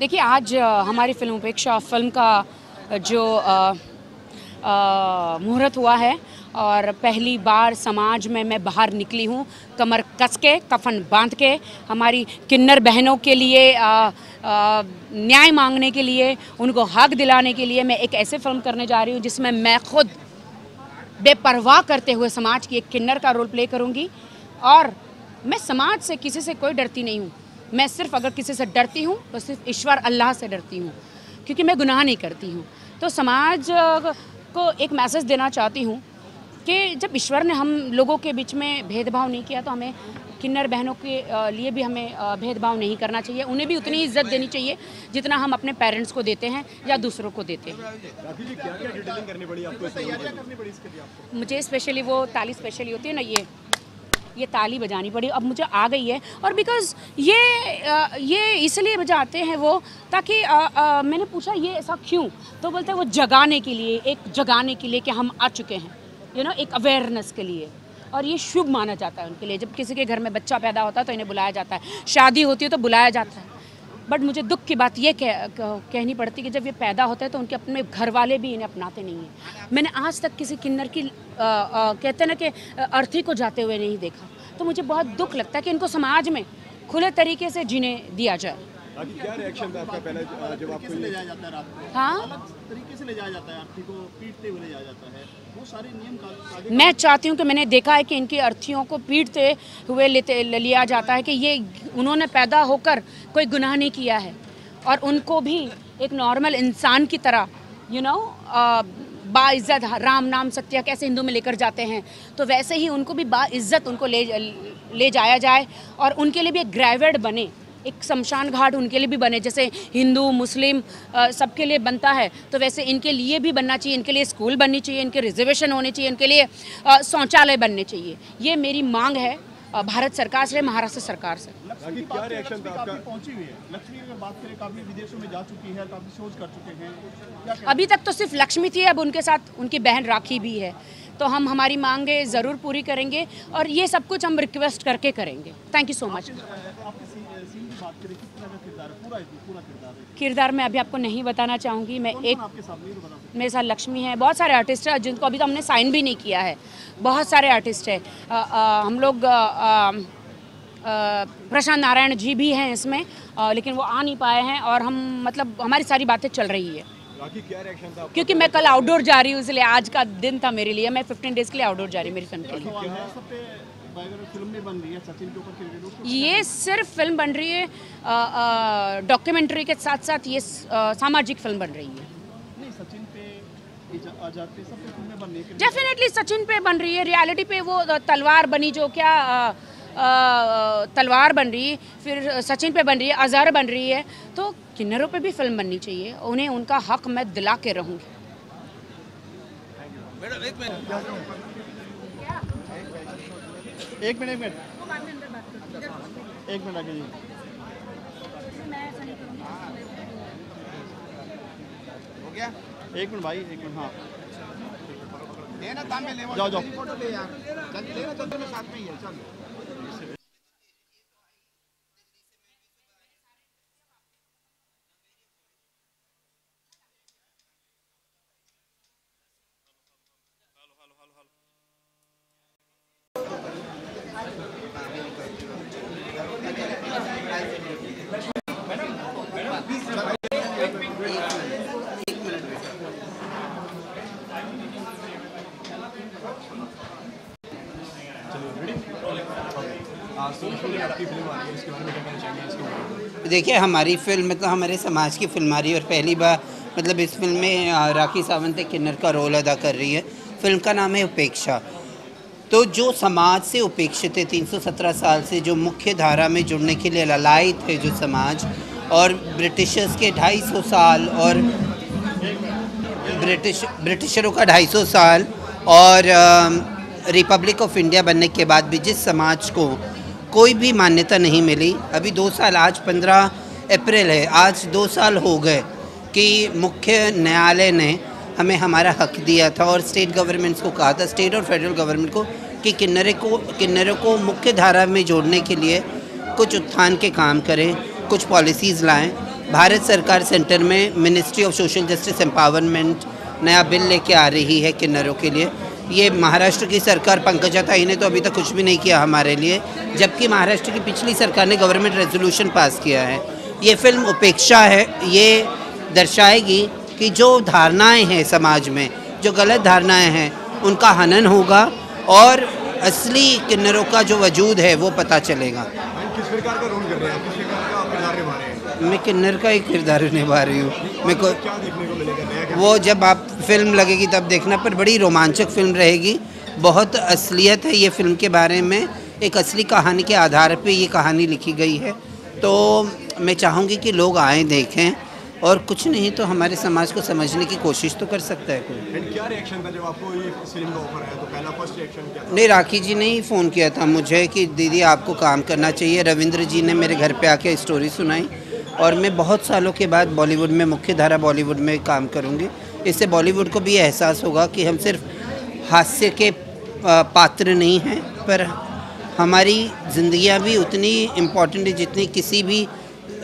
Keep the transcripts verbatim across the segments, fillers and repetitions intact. देखिए, आज हमारी फिल्म अपेक्षा फिल्म का जो मुहूर्त हुआ है और पहली बार समाज में मैं बाहर निकली हूँ कमर कस के कफन बांध के हमारी किन्नर बहनों के लिए आ, आ, न्याय मांगने के लिए, उनको हक दिलाने के लिए मैं एक ऐसे फिल्म करने जा रही हूँ जिसमें मैं खुद बेपरवाह करते हुए समाज की एक किन्नर का रोल प्ले करूँगी। और मैं समाज से किसी से कोई डरती नहीं हूँ, मैं सिर्फ अगर किसी से डरती हूँ तो सिर्फ ईश्वर अल्लाह से डरती हूँ, क्योंकि मैं गुनाह नहीं करती हूँ। तो समाज को एक मैसेज देना चाहती हूँ कि जब ईश्वर ने हम लोगों के बीच में भेदभाव नहीं किया तो हमें किन्नर बहनों के लिए भी हमें भेदभाव नहीं करना चाहिए, उन्हें भी उतनी इज्जत देनी चाहिए जितना हम अपने पेरेंट्स को देते हैं या दूसरों को देते हैं। मुझे स्पेशली वो ताली स्पेशली होती है ना, ये ये ताली बजानी पड़ी, अब मुझे आ गई है। और बिकॉज ये ये इसलिए बजाते हैं वो, ताकि आ, आ, मैंने पूछा ये ऐसा क्यों, तो बोलते हैं वो जगाने के लिए, एक जगाने के लिए कि हम आ चुके हैं, यू नो, एक अवेयरनेस के लिए। और ये शुभ माना जाता है उनके लिए, जब किसी के घर में बच्चा पैदा होता है तो इन्हें बुलाया जाता है, शादी होती है तो बुलाया जाता है। बट मुझे दुख की बात ये कह, कहनी पड़ती कि जब ये पैदा होता है तो उनके अपने घर वाले भी इन्हें अपनाते नहीं हैं। मैंने आज तक किसी किन्नर की आ, आ, कहते ना कि अर्थी को जाते हुए नहीं देखा, तो मुझे बहुत दुख लगता है कि इनको समाज में खुले तरीके से जीने दिया जाए। क्या रिएक्शन था आपका पहले जब आपको ले जाया जाता है रात को? हाँ, अलग तरीके से ले जाया जाता है, अर्थी को पीटते हुए ले जाया जाता है, वो सारे नियम। मैं चाहती हूँ कि मैंने देखा है कि इनकी अर्थियों को पीटते हुए लेते लिया जाता है कि ये उन्होंने पैदा होकर कोई गुनाह नहीं किया है और उनको भी एक नॉर्मल इंसान की तरह, यू नो, बाइज्जत राम नाम सत्या कैसे हिंदू में लेकर जाते हैं, तो वैसे ही उनको भी बाइज्जत उनको ले ले जाया जाए और उनके लिए भी एक ग्रेवेड बने, एक शमशान घाट उनके लिए भी बने, जैसे हिंदू मुस्लिम सबके लिए बनता है तो वैसे इनके लिए भी बनना चाहिए। इनके लिए स्कूल बननी चाहिए, इनके रिजर्वेशन होने चाहिए, इनके लिए शौचालय बनने चाहिए। ये मेरी मांग है भारत सरकार से, महाराष्ट्र सरकार से। लक्ष्मी पहुंची हुई है, लक्ष्मी अगर बात करें काफी विदेशों में जा चुकी है, काफी शोज कर चुके हैं। अभी तक तो सिर्फ लक्ष्मी थी, अब उनके साथ उनकी बहन राखी भी है, तो हम हमारी मांगे ज़रूर पूरी करेंगे और ये सब कुछ हम रिक्वेस्ट करके करेंगे। Thank you so much. किरदार मैं अभी आपको नहीं बताना चाहूँगी। मैं एक मेरे साथ लक्ष्मी है, बहुत सारे आर्टिस्ट हैं जिनको अभी तो हमने साइन भी नहीं किया है, बहुत सारे आर्टिस्ट हैं। हम लोग आ, आ, आ, प्रशांत नारायण जी भी हैं इसमें, आ, लेकिन वो आ नहीं पाए हैं और हम मतलब हमारी सारी बातें चल रही है। क्या रिएक्शन था? क्योंकि मैं कल आउटडोर जा रही हूँ, इसलिए आज का दिन था मेरे लिए, मैं फिफ्टीन डेज के लिए आउटडोर जा रही हूँ मेरी फिल्म के लिए। ये सिर्फ फिल्म बन रही है डॉक्यूमेंट्री के साथ साथ, ये सामाजिक फिल्म बन रही है। नहीं, सचिन पे आजाद पे सब पे फिल्में बनने के लिए डेफिनेटली सचिन पे बन रही है। रियलिटी पे वो तलवार बनी जो क्या आ, आ, तलवार बन रही, फिर सचिन पे बन रही है, आज़ार बन रही है, तो किन्नरों पे भी फिल्म बननी चाहिए, उन्हें उनका हक मैं दिला के रहूँगी। एक मिनट एक मिनट एक मिनट आगे जी। हो गया? एक मिनट भाई, एक मिनट। हाँ लेना, काम में ले जाओ, जाओ फोटो ले यार, जल्दी लेना, जल्दी में साथ में ही है, चल। देखिए, हमारी फिल्म मतलब हमारे समाज की फिल्म आ रही है और पहली बार मतलब इस फिल्म में राखी सावंत एक किन्नर का रोल अदा कर रही है। फिल्म का नाम है उपेक्षा। तो जो समाज से उपेक्षित है, तीन सौ सत्रह साल से जो मुख्य धारा में जुड़ने के लिए ललायत थे जो समाज, और ब्रिटिशर्स के दो सौ पचास साल और ब्रिटिश ब्रिटिशरों का दो सौ पचास साल और रिपब्लिक ऑफ इंडिया बनने के बाद भी जिस समाज को कोई भी मान्यता नहीं मिली, अभी दो साल, आज पंद्रह अप्रैल है, आज दो साल हो गए कि मुख्य न्यायालय ने हमें हमारा हक दिया था और स्टेट गवर्नमेंट्स को कहा था, स्टेट और फेडरल गवर्नमेंट को, कि किन्नरे को किन्नरों को मुख्य धारा में जोड़ने के लिए कुछ उत्थान के काम करें, कुछ पॉलिसीज़ लाएं। भारत सरकार सेंटर में ministry of social justice empowerment नया बिल लेके आ रही है किन्नरों के लिए। ये महाराष्ट्र की सरकार पंकजा ताई ने तो अभी तक कुछ भी नहीं किया हमारे लिए, जबकि महाराष्ट्र की पिछली सरकार ने गवर्नमेंट रेजोल्यूशन पास किया है। ये फिल्म अपेक्षा है, ये दर्शाएगी कि जो धारणाएं हैं समाज में, जो गलत धारणाएं हैं, उनका हनन होगा और असली किन्नरों का जो वजूद है वो पता चलेगा। किस प्रकार का रोल कर रहे हैं? किस प्रकार का किरदार निभा रहे हैं? मैं किन्नर का एक किरदार निभा रही हूँ। मेरे को क्या देखने को मिलेगा? वो जब आप फिल्म लगेगी तब देखना, पर बड़ी रोमांचक फिल्म रहेगी। बहुत असलियत है ये फिल्म के बारे में, एक असली कहानी के आधार पर ये कहानी लिखी गई है। तो मैं चाहूँगी कि लोग आएँ, देखें, और कुछ नहीं तो हमारे समाज को समझने की कोशिश तो कर सकता है कोई। क्या रिएक्शन था जब आपको ये फिल्म का ऑफर आया? तो पहला फर्स्ट रिएक्शन क्या था? नहीं, राखी जी ने ही फ़ोन किया था मुझे कि दीदी आपको काम करना चाहिए। रविंद्र जी ने मेरे घर पे आके स्टोरी सुनाई और मैं बहुत सालों के बाद बॉलीवुड में, मुख्य धारा बॉलीवुड में काम करूँगी। इससे बॉलीवुड को भी एहसास होगा कि हम सिर्फ हास्य के पात्र नहीं हैं, पर हमारी जिंदगियाँ भी उतनी इम्पोर्टेंट है जितनी किसी भी आ,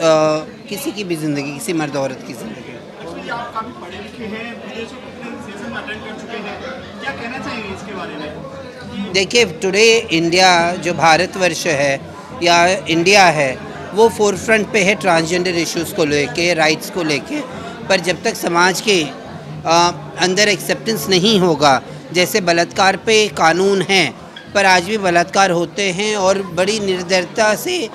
किसी की भी ज़िंदगी, किसी मर्द औरत की ज़िंदगी। देखिए, टुडे इंडिया जो भारतवर्ष है या इंडिया है, वो फोरफ्रंट पे है ट्रांसजेंडर इश्यूज़ को लेके, राइट्स को लेके। पर जब तक समाज के आ, अंदर एक्सेप्टेंस नहीं होगा, जैसे बलात्कार पे कानून है पर आज भी बलात्कार होते हैं और बड़ी निर्दयता से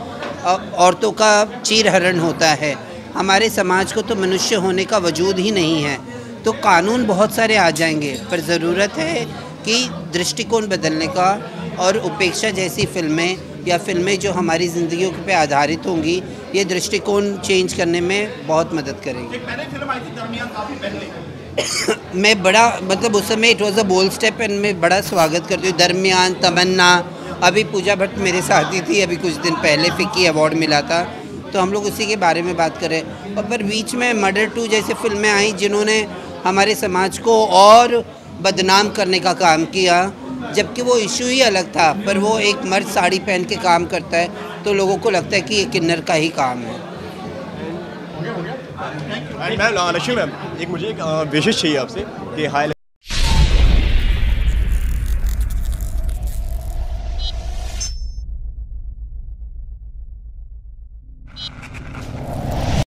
औरतों का चीरहरण होता है। हमारे समाज को तो मनुष्य होने का वजूद ही नहीं है। तो कानून बहुत सारे आ जाएंगे, पर ज़रूरत है कि दृष्टिकोण बदलने का। और उपेक्षा जैसी फिल्में या फिल्में जो हमारी ज़िंदगियों पे आधारित होंगी, ये दृष्टिकोण चेंज करने में बहुत मदद करेंगी। पहले फिल्म आई थी दरमियान, काफ़ी पहले। मैं बड़ा, मतलब उस समय it was a bold step and मैं बड़ा स्वागत करती हूँ। दरमियान, तमन्ना, अभी पूजा भट्ट मेरे साथ ही थी, अभी कुछ दिन पहले फिक्की अवार्ड मिला था, तो हम लोग उसी के बारे में बात करें। और पर बीच में मर्डर टू जैसे फिल्में आई जिन्होंने हमारे समाज को और बदनाम करने का काम किया, जबकि वो इशू ही अलग था। पर वो एक मर्द साड़ी पहन के काम करता है तो लोगों को लगता है कि ये किन्नर का ही काम है। मैम, लक्ष्मी मैम, एक मुझे एक विशेष चाहिए आपसे कि हाई